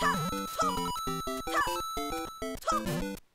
Top, top, top, top.